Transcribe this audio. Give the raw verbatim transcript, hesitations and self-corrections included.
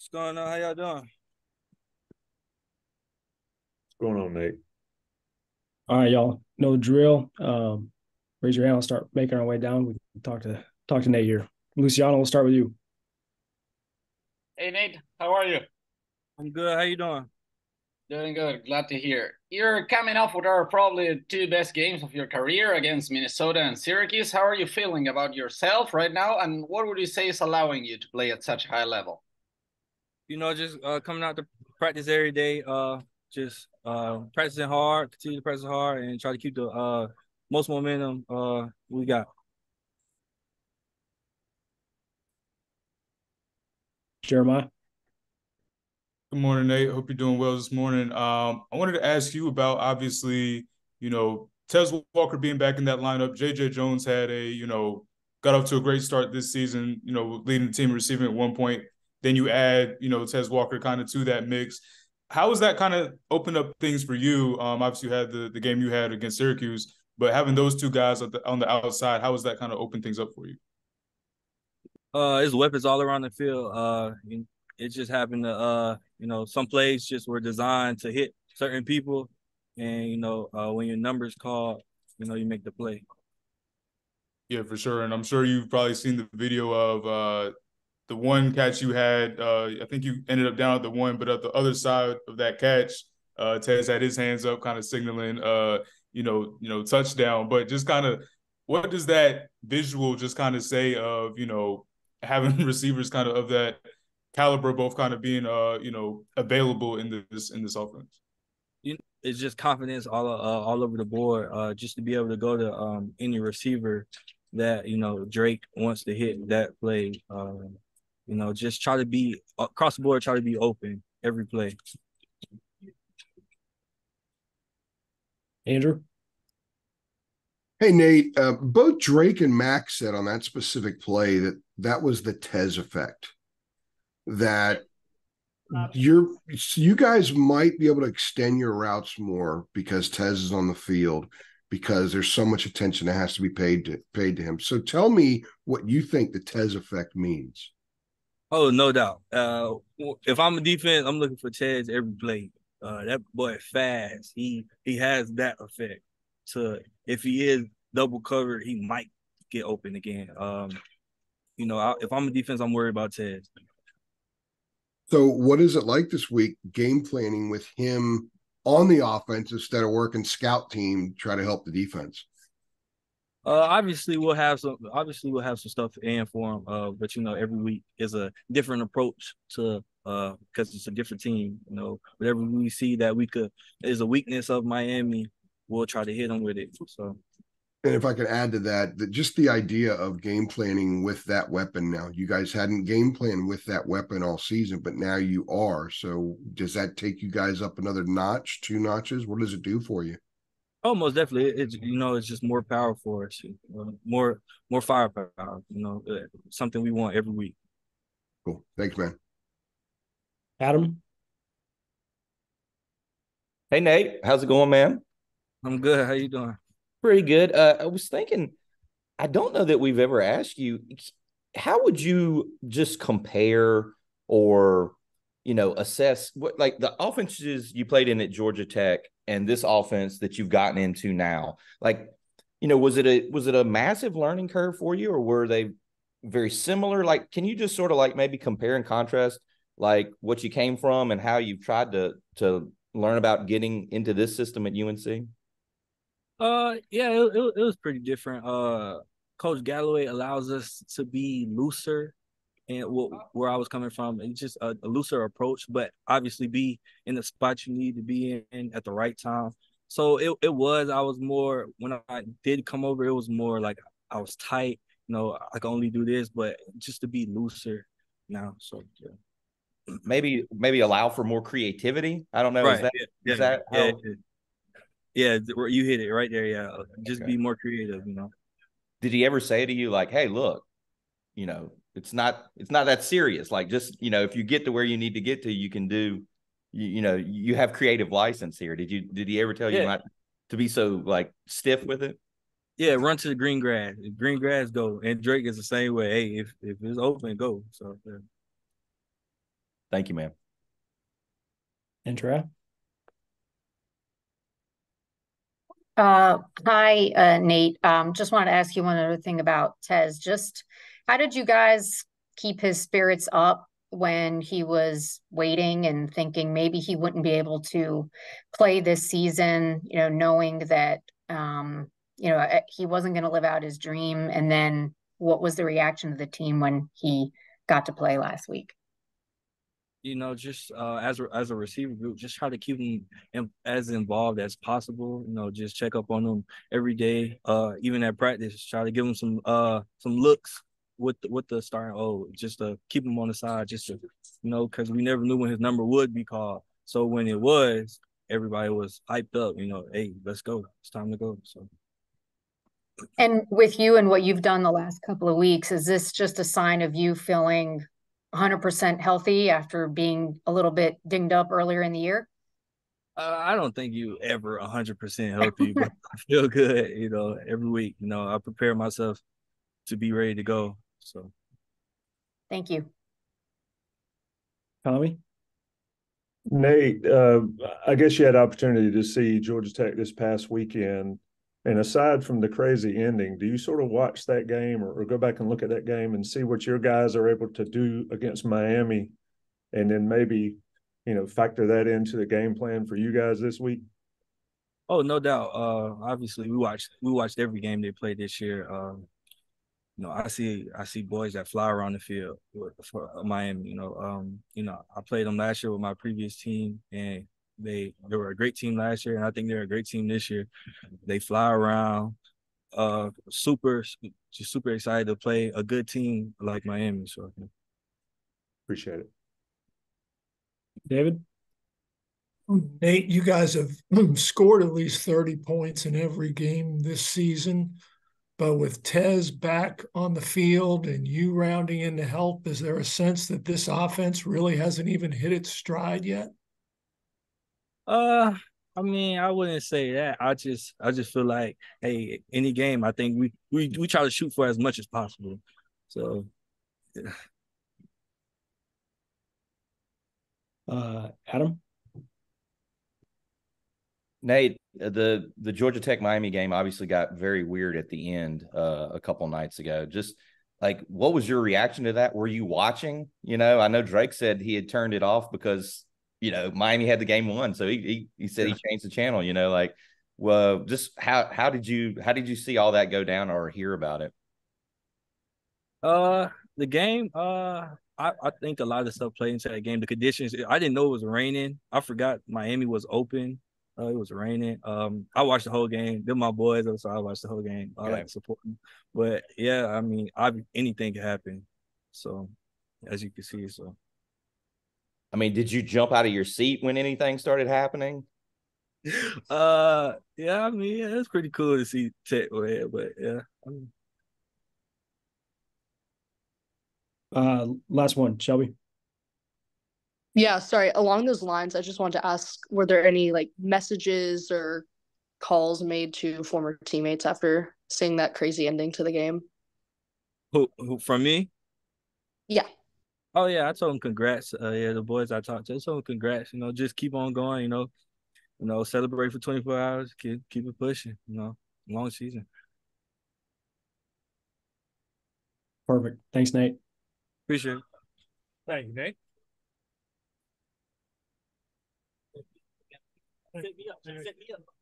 What's going on? How y'all doing? What's going on, Nate? All right, y'all. No drill. Um, raise your hand. I'll start making our way down. We can talk to talk to Nate here. Luciano, we'll start with you. Hey, Nate. How are you? I'm good. How you doing? Doing good. Glad to hear. You're coming off what are probably two best games of your career against Minnesota and Syracuse. How are you feeling about yourself right now? And what would you say is allowing you to play at such a high level? You know, just uh, coming out to practice every day, uh, just uh, practicing hard, continue to practice hard, and try to keep the uh, most momentum uh, we got. Jeremiah? Good morning, Nate. Hope you're doing well this morning. Um, I wanted to ask you about, obviously, you know, Tez Walker being back in that lineup. J J. Jones had a, you know, got off to a great start this season, you know, leading the team receiving at one point. Then you add, you know, Tez Walker kind of to that mix. How has that kind of opened up things for you? Um, obviously, you had the, the game you had against Syracuse, but having those two guys on the, on the outside, how has that kind of opened things up for you? Uh, it's weapons all around the field. Uh, it just happened to, uh, you know, some plays just were designed to hit certain people. And, you know, uh, when your number's called, you know, you make the play. Yeah, for sure. And I'm sure you've probably seen the video of uh, – the one catch you had, uh, I think you ended up down at the one, but at the other side of that catch, uh, Tez had his hands up, kind of signaling, uh, you know, you know, touchdown. But just kind of, what does that visual just kind of say of, you know, having receivers kind of of that caliber, both kind of being, uh, you know, available in this in this offense? You know, it's just confidence all uh, all over the board. Uh, just to be able to go to um, any receiver that you know Drake wants to hit that play. Um, You know, just try to be across the board, try to be open every play. Andrew? Hey, Nate, uh, both Drake and Max said on that specific play that that was the Tez effect, that you're, you guys might be able to extend your routes more because Tez is on the field, because there's so much attention that has to be paid to, paid to him. So tell me what you think the Tez effect means. Oh, no doubt. Uh, if I'm a defense, I'm looking for Tez every play. Uh, that boy fast. He he has that effect. So if he is double covered, he might get open again. Um, you know, I, if I'm a defense, I'm worried about Tez. So what is it like this week, game planning with him on the offense instead of working scout team to try to help the defense? Uh, obviously we'll have some. Obviously we'll have some stuff in for them. Uh, but you know, every week is a different approach to uh, because it's a different team. You know, whatever we see that we could is a weakness of Miami, we'll try to hit them with it. So, and if I could add to that, that just the idea of game planning with that weapon. Now, you guys hadn't game planned with that weapon all season, but now you are. So, does that take you guys up another notch, two notches? What does it do for you? Oh, most definitely. It's, you know, it's just more power for us, more more firepower, you know, something we want every week. Cool. Thanks, man. Adam? Hey, Nate. How's it going, man? I'm good. How you doing? Pretty good. Uh, I was thinking, I don't know that we've ever asked you, how would you just compare or, you know, assess what like the offenses you played in at Georgia Tech and this offense that you've gotten into now? Like, you know, was it a was it a massive learning curve for you, or were they very similar? Like, can you just sort of like maybe compare and contrast like what you came from and how you've tried to to learn about getting into this system at U N C? Uh, yeah, it, it, it was pretty different. Uh, Coach Galloway allows us to be looser. And where I was coming from, it's just a, a looser approach, but obviously be in the spot you need to be in at the right time. So it, it was, I was more, when I did come over, it was more like I was tight. You know, I can only do this, but just to be looser now. So yeah. Maybe maybe allow for more creativity. I don't know. Right. Is that, yeah. Is that yeah. How... yeah, you hit it right there. Yeah, just okay. Be more creative, you know. Did he ever say to you like, hey, look, you know, It's not it's not that serious. Like, just, you know, if you get to where you need to get to, you can do, you, you know, you have creative license here. Did you did he ever tell yeah. you not to be so like stiff with it? Yeah, run to the green grass. Green grass, go. And Drake is the same way. Hey, if if it's open, go. So yeah. Thank you, man. Andrew? Uh, hi, uh, Nate. Um, just wanted to ask you one other thing about Tez. Just how did you guys keep his spirits up when he was waiting and thinking maybe he wouldn't be able to play this season, you know, knowing that, um, you know, he wasn't going to live out his dream? And then what was the reaction of the team when he got to play last week? You know, just uh, as, as a receiver group, just try to keep them in, as involved as possible. You know, just check up on them every day, uh, even at practice. Try to give them some uh, some looks with with the starting O, just to keep them on the side, just to, you know, because we never knew when his number would be called. So when it was, everybody was hyped up. You know, hey, let's go. It's time to go. So. And with you and what you've done the last couple of weeks, is this just a sign of you feeling – one hundred percent healthy after being a little bit dinged up earlier in the year? Uh, I don't think you ever one hundred percent healthy, but I feel good, you know, every week. You know, I prepare myself to be ready to go. So, thank you. Tommy? Nate, uh, I guess you had an opportunity to see Georgia Tech this past weekend. And aside from the crazy ending, do you sort of watch that game or, or go back and look at that game and see what your guys are able to do against Miami and then maybe, you know, factor that into the game plan for you guys this week? Oh, no doubt. Uh, obviously, we watched we watched every game they played this year. Um, you know, I see I see boys that fly around the field for Miami. You know, um, you know, I played them last year with my previous team, and They they were a great team last year, and I think they're a great team this year. They fly around, uh, super, just super excited to play a good team like Miami. So, appreciate it, David. Nate, you guys have scored at least thirty points in every game this season, but with Tez back on the field and you rounding in to help, is there a sense that this offense really hasn't even hit its stride yet? Uh, I mean, I wouldn't say that. I just, I just feel like, hey, any game, I think we, we, we try to shoot for as much as possible. So, yeah. Uh, Adam, Nate, the the Georgia Tech Miami game obviously got very weird at the end uh, a couple nights ago. Just like, what was your reaction to that? Were you watching? You know, I know Drake said he had turned it off because, you know, Miami had the game won, so he he, he said yeah. he changed the channel. You know, like, well, just how how did you how did you see all that go down or hear about it? Uh, the game. Uh, I I think a lot of stuff played into that game. The conditions. I didn't know it was raining. I forgot Miami was open. Uh, it was raining. Um, I watched the whole game. They're my boys, so I watched the whole game. I okay. like supporting. But yeah, I mean, I anything can happen. So, as you can see, so. I mean, did you jump out of your seat when anything started happening? Uh, yeah, I mean, yeah, it's pretty cool to see Tetway, but yeah. I mean. Uh, last one, Shelby. Yeah, sorry. Along those lines, I just wanted to ask: were there any like messages or calls made to former teammates after seeing that crazy ending to the game? Who, who from me? Yeah. Oh, yeah, I told him congrats. Uh, yeah, the boys I talked to, I told him congrats. You know, just keep on going, you know. You know, celebrate for twenty-four hours. Keep, keep it pushing, you know. Long season. Perfect. Thanks, Nate. Appreciate it. Thank you, Nate. Set me up. Set me up.